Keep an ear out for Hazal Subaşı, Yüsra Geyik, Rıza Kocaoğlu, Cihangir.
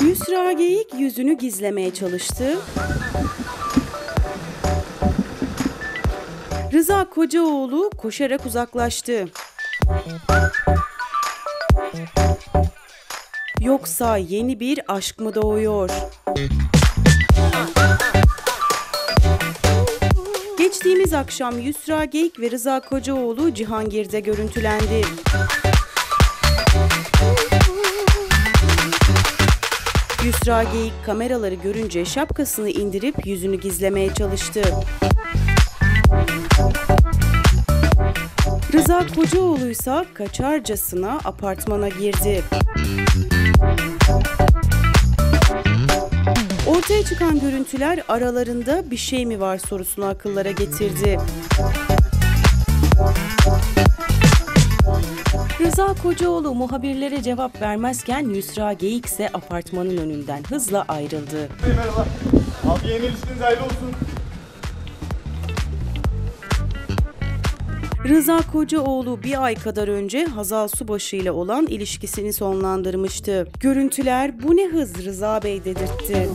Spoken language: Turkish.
Yüsra Geyik yüzünü gizlemeye çalıştı. Rıza Kocaoğlu koşarak uzaklaştı. Yoksa yeni bir aşk mı doğuyor? Geçtiğimiz akşam Yüsra Geyik ve Rıza Kocaoğlu Cihangir'de görüntülendi. Yüsra Geyik kameraları görünce şapkasını indirip yüzünü gizlemeye çalıştı. Rıza Kocaoğlu ise kaçarcasına apartmana girdi. Ortaya çıkan görüntüler aralarında bir şey mi var sorusunu akıllara getirdi. Rıza Kocaoğlu muhabirlere cevap vermezken Yüsra Geyik ise apartmanın önünden hızla ayrıldı. Merhaba. Abi yeni ilişkiniz hayırlı olsun. Rıza Kocaoğlu bir ay kadar önce Hazal Subaşı ile olan ilişkisini sonlandırmıştı. Görüntüler "Bu ne hız Rıza Bey" dedirtti.